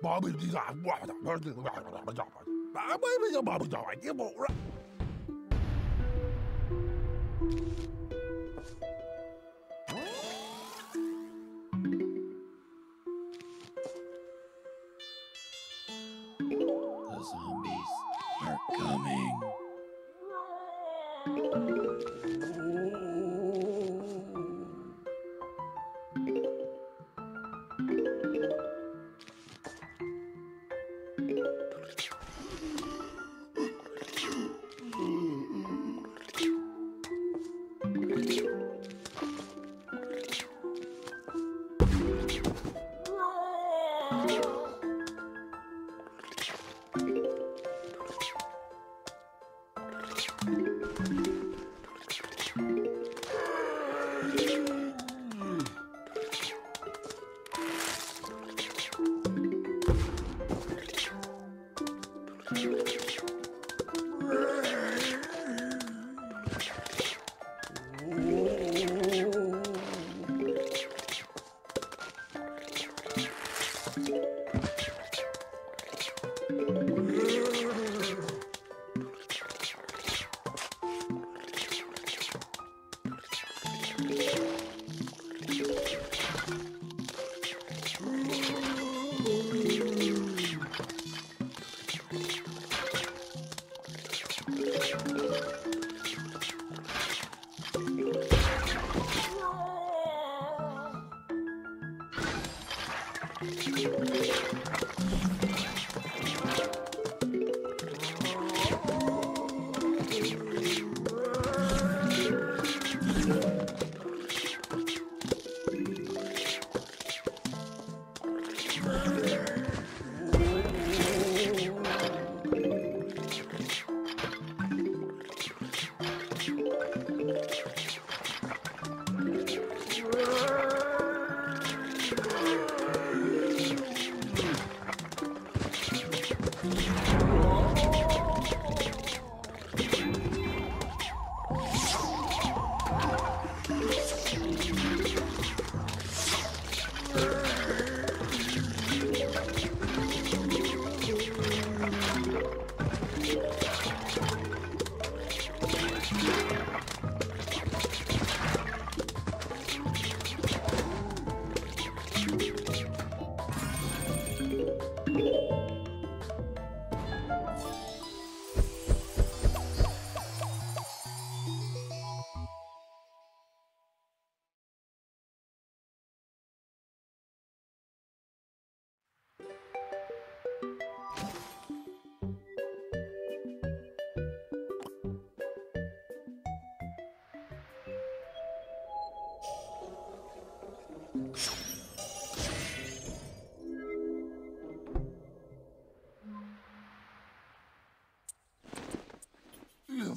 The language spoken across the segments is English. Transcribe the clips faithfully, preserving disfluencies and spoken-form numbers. Bobby, these are what the person who got a job. Bobby, the Bobby, I give up. The zombies are coming.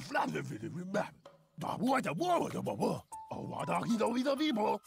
Flat if you remember. But what a war was about. Oh, what are these people?